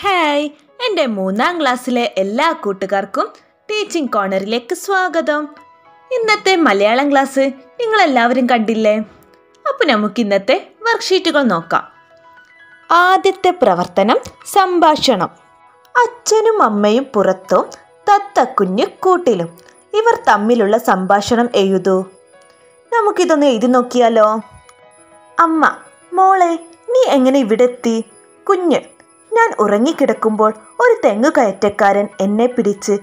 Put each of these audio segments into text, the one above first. Hi എൻ്റെ 3ാം ക്ലാസ്സിലെ എല്ലാ കൂട്ടുകാർക്കും ടീച്ചിങ് കോർണറിലേക്ക് സ്വാഗതം. ഇന്നത്തെ മലയാളം ക്ലാസ് നിങ്ങളെല്ലാവരും കണ്ടില്ലേ? അപ്പോൾ നമുക്കിന്നത്തെ വർക്ക്ഷീറ്റുകൾ നോക്കാം. ആദ്യത്തെ പ്രവർത്തനം സംഭാഷണം. അച്ഛനും അമ്മയും പുറത്തും തത്തക്കുഞ്ഞ് കൂട്ടിലും. ഇവർ തമ്മിലുള്ള സംഭാഷണം എഴുതൂ. നമുക്കിതൊന്ന് എഴുതി നോക്കിയാലോ? അമ്മ: മോളെ, നീ എങ്ങനെ ഇവിടെ എത്തി? കുഞ്ഞ്: ഞാൻ ഉറങ്ങിക്കിടക്കുമ്പോൾ ഒരു തെങ്ങുകയറ്റക്കാരൻ എന്നെ പിടിച്ച്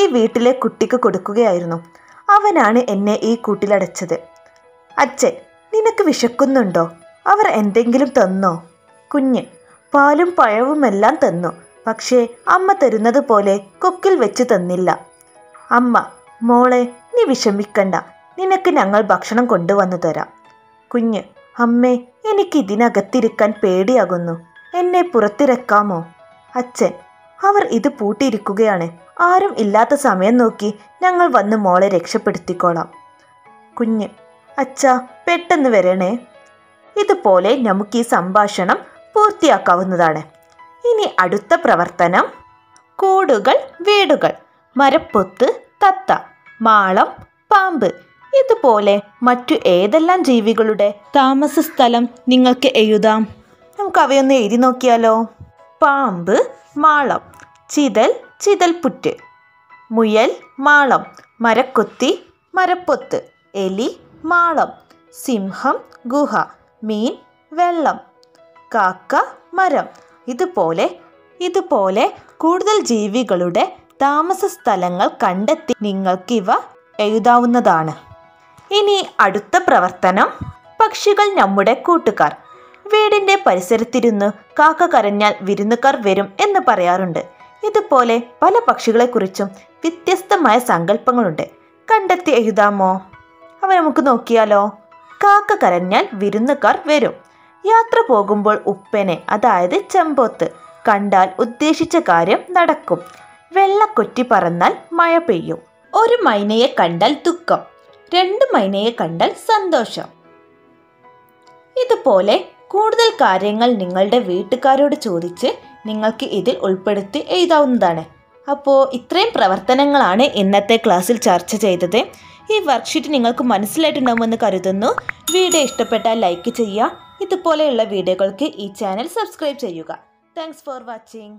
ഈ വീട്ടിലെ കുട്ടിക്ക് കൊടുക്കുകയായിരുന്നു. അവനാണ് എന്നെ ഈ കൂട്ടിലടച്ചത്. അച്ഛൻ: നിനക്ക് വിശക്കുന്നുണ്ടോ? അവർ എന്തെങ്കിലും തന്നോ? കുഞ്ഞ്: പാലും പഴവുമെല്ലാം തന്നു, പക്ഷേ അമ്മ തരുന്നത് പോലെ കൊക്കിൽ വെച്ച് തന്നില്ല. അമ്മ: മോളെ, നീ വിഷമിക്കണ്ട, നിനക്ക് ഞങ്ങൾ ഭക്ഷണം കൊണ്ടുവന്നു തരാം. കുഞ്ഞ്: അമ്മേ, എനിക്കിതിനകത്തിരിക്കാൻ പേടിയാകുന്നു, എന്നെ പുറത്തിറക്കാമോ? അച്ഛൻ: അവർ ഇത് പൂട്ടിയിരിക്കുകയാണ്, ആരും ഇല്ലാത്ത സമയം നോക്കി ഞങ്ങൾ വന്ന് മോളെ രക്ഷപ്പെടുത്തിക്കോളാം. കുഞ്ഞ്: അച്ഛാ, പെട്ടെന്ന് വരണേ. ഇതുപോലെ നമുക്ക് ഈ സംഭാഷണം പൂർത്തിയാക്കാവുന്നതാണ്. ഇനി അടുത്ത പ്രവർത്തനം കൂടുകൾ വീടുകൾ. മരപ്പൊത്ത്, തത്ത, മാളം, പാമ്പ്. ഇതുപോലെ മറ്റു ഏതെല്ലാം ജീവികളുടെ താമസ സ്ഥലം നിങ്ങൾക്ക് എഴുതാം? നമുക്ക് അവയൊന്ന് എഴുതി നോക്കിയാലോ? പാമ്പ്, മാളം, ചിതൽ, ചിതൽപുറ്റ്, മുയൽ, മാളം, മരക്കൊത്തി, മരപ്പൊത്ത്, എലി, മാളം, സിംഹം, ഗുഹ, മീൻ, വെള്ളം, കാക്ക, മരം. ഇതുപോലെ കൂടുതൽ ജീവികളുടെ താമസ സ്ഥലങ്ങൾ കണ്ടെത്തി നിങ്ങൾക്കിവ എഴുതാവുന്നതാണ്. ഇനി അടുത്ത പ്രവർത്തനം പക്ഷികൾ നമ്മുടെ കൂട്ടുകാർ. വീടിൻ്റെ പരിസരത്തിരുന്ന് കാക്ക കരഞ്ഞാൽ വിരുന്നുകാർ വരും എന്ന് പറയാറുണ്ട്. ഇതുപോലെ പല പക്ഷികളെക്കുറിച്ചും വ്യത്യസ്തമായ സങ്കല്പങ്ങളുണ്ട്. കണ്ടെത്തി എഴുതാമോ? അവ നമുക്ക് നോക്കിയാലോ? കാക്ക കരഞ്ഞാൽ വിരുന്നുകാർ വരും. യാത്ര പോകുമ്പോൾ ഉപ്പനെ, അതായത് ചെമ്പോത്ത്, കണ്ടാൽ ഉദ്ദേശിച്ച കാര്യം നടക്കും. വെള്ളക്കൊറ്റി പറന്നാൽ മഴ പെയ്യും. ഒരു മൈനയെ കണ്ടാൽ ദുഃഖം, രണ്ട് മൈനയെ കണ്ടാൽ സന്തോഷം. ഇതുപോലെ കൂടുതൽ കാര്യങ്ങൾ നിങ്ങളുടെ വീട്ടുകാരോട് ചോദിച്ച് നിങ്ങൾക്ക് ഇതിൽ ഉൾപ്പെടുത്തി എഴുതാവുന്നതാണ്. അപ്പോൾ ഇത്രയും പ്രവർത്തനങ്ങളാണ് ഇന്നത്തെ ക്ലാസ്സിൽ ചർച്ച ചെയ്തത്. ഈ വർക്ക്ഷീറ്റ് നിങ്ങൾക്ക് മനസ്സിലായിട്ടുണ്ടാകുമെന്ന് കരുതുന്നു. വീഡിയോ ഇഷ്ടപ്പെട്ടാൽ ലൈക്ക് ചെയ്യുക. ഇതുപോലെയുള്ള വീഡിയോകൾക്ക് ഈ ചാനൽ സബ്സ്ക്രൈബ് ചെയ്യുക. Thanks for watching.